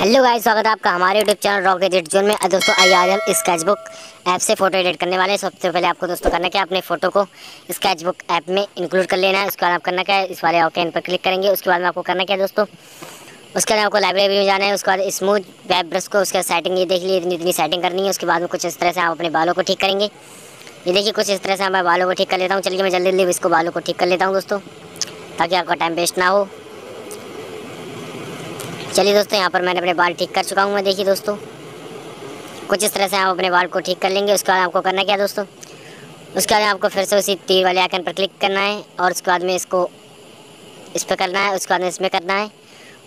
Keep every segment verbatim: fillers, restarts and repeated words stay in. Hello guys, स्वागत है आपका हमारे YouTube channel rock edits zone में। दोस्तों आज हम स्केचबुक ऐप से फ़ोटो एडिट करने वाले हैं। सबसे पहले आपको दोस्तों करना क्या है, अपने फ़ोटो को स्केचबुक ऐप में इंक्लूड कर लेना है। उसके बाद आप करना क्या है, इस वाले ऑप्शन पर क्लिक करेंगे। उसके बाद में आपको करना क्या है दोस्तों, उसके बाद आपको लाइब्रेरी में जाना है। उसके बाद स्मूथ वेब ब्रश को, उसके सेटिंग ये देख लीजिए, इतनी इतनी सेटिंग करनी है। उसके बाद में कुछ इस तरह से आप अपने बालों को ठीक करेंगे। ये देखिए कुछ इस तरह से मैं बालों को ठीक कर लेता हूँ। चलिए मैं जल्दी जल्दी इसको बालों को ठीक कर लेता हूँ दोस्तों, ताकि आपका टाइम वेस्ट ना हो। चलिए दोस्तों, यहाँ पर मैंने अपने बाल ठीक कर चुका हूँ मैं। देखिए दोस्तों, कुछ इस तरह से आप अपने बाल को ठीक कर लेंगे। उसके बाद आपको करना क्या है दोस्तों, उसके बाद आपको फिर से उसी तीर वाले आइकन पर क्लिक करना है और उसके बाद में इसको इस पर करना है। उसके बाद में इसमें करना है।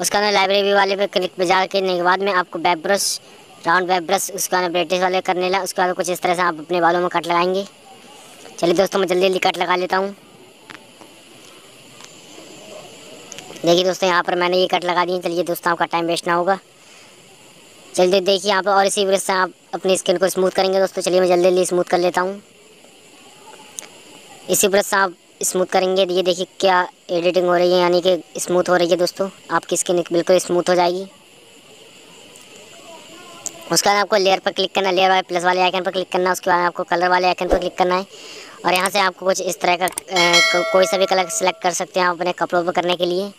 उसके बाद में लाइब्रेरी वाले पर क्लिक पर जा करने के बाद में आपको web brush, round web brush, उसके बाद ब्रिटिश वाले करने लगा। उसके बाद कुछ इस तरह से आप अपने बालों में कट लगाएंगे। चलिए दोस्तों, मैं जल्दी जल्दी कट लगा लेता हूँ। देखिए दोस्तों, यहाँ पर मैंने ये कट लगा दी है। चलिए दोस्तों, आपका टाइम वेस्ट ना होगा। चलिए देखिए यहाँ पर, और इसी ब्रश से आप अपनी स्किन को स्मूथ करेंगे दोस्तों। चलिए मैं जल्दी जल्दी स्मूथ कर लेता हूँ। इसी ब्रश से आप स्मूथ करेंगे। ये देखिए क्या एडिटिंग हो रही है, यानी कि स्मूथ हो रही है दोस्तों। आपकी स्किन बिल्कुल स्मूथ हो जाएगी। उसके बाद आपको लेयर पर क्लिक करना है, लेयर वाले प्लस वाले आइकन पर क्लिक करना है। उसके बाद आपको कलर वाले आइकन पर क्लिक करना है और यहाँ से आपको कुछ इस तरह का को, कोई सा भी कलर सेलेक्ट कर सकते हैं आप अपने कपड़ों पर करने के लिए।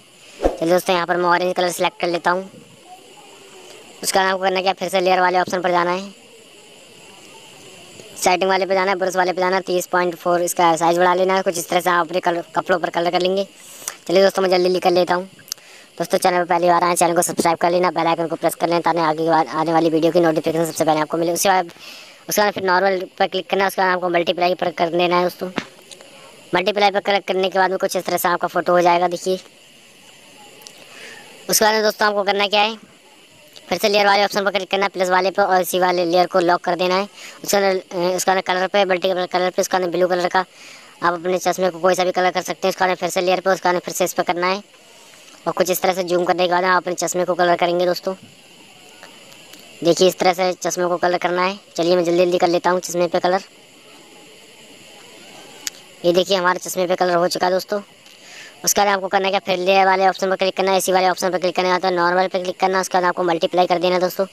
चलिए दोस्तों, यहाँ पर मैं ऑरेंज कलर सेलेक्ट कर लेता हूँ। उसके बाद आपको करना क्या, फिर से लेयर वाले ऑप्शन पर जाना है, सेटिंग वाले पे जाना है, ब्रश वाले पे जाना है, तीस पॉइंट फोर इसका साइज़ बढ़ा लेना है। कुछ इस तरह से आप अपने कपड़ों पर कलर कर लेंगे। चलिए दोस्तों, मैं जल्दी जल्दी कर लेता हूँ। दोस्तों, चैनल पर पहली बार आए, चैनल को सब्सक्राइब कर लेना, बेल आइकन को प्रेस कर लेना, ताकि आगे आने वाली वीडियो की नोटिफिकेशन सबसे पहले आपको मिले। उसके बाद उसके बाद फिर नॉर्मल पर क्लिक करना है। उसके बाद आपको मल्टीप्लाई पर कर लेना है दोस्तों। मल्टीप्लाई पर क्लिक करने के बाद में कुछ इस तरह से आपका फ़ोटो हो जाएगा, देखिए। उसके बाद दोस्तों आपको करना क्या है, फिर से लेयर वाले ऑप्शन पर क्लिक करना है, प्लस वाले पर, और इसी वाले लेयर को लॉक कर देना है। उसके बाद उसका कलर पर, मल्टी कलर पर, उसका ब्लू कलर का आप अपने चश्मे को कोई सा भी कलर कर सकते हैं। उसके बाद फिर से लेयर पर, उसका फिर से इस पर करना है और कुछ इस तरह से जूम करने के बाद आप अपने चश्मे को कलर करेंगे दोस्तों। देखिए इस तरह से चश्मे को कलर करना है। चलिए मैं जल्दी जल्दी कर लेता हूँ चश्मे पे कलर। ये देखिए हमारे चश्मे पे कलर हो चुका है दोस्तों। उसके बाद आपको करना क्या, फिर लेयर वाले ऑप्शन पर क्लिक करना है, इसी वाले ऑप्शन पर क्लिक करना है, तो नॉर्मल पर क्लिक करना है। उसके बाद आपको मल्टीप्लाई कर देना दोस्तों।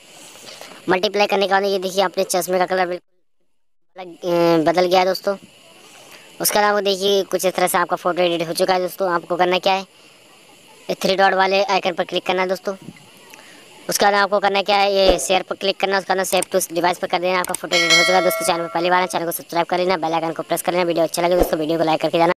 मल्टीप्लाई करने के बाद ये देखिए अपने चश्मे का कलर बिल्कुल बदल गया है दोस्तों। उसके बाद आपको देखिए कुछ इस तरह से आपका फ़ोटो एडिट हो चुका है दोस्तों। आपको करना क्या है, थ्री डॉट वाले आइकन पर क्लिक करना है दोस्तों। उसके बाद आपको करना क्या है, ये शेयर पर क्लिक करना है। उसके बाद सेव टू डिवाइस पर कर देना। आपका फोटो एडिट हो चुका है दोस्तों। चैनल पर पहली बार है, चैनल को सब्सक्राइब कर लेना, बेल आइकन को प्रेस कर लेना। वीडियो अच्छा लगे दोस्तों, वीडियो को लाइक करके जाना।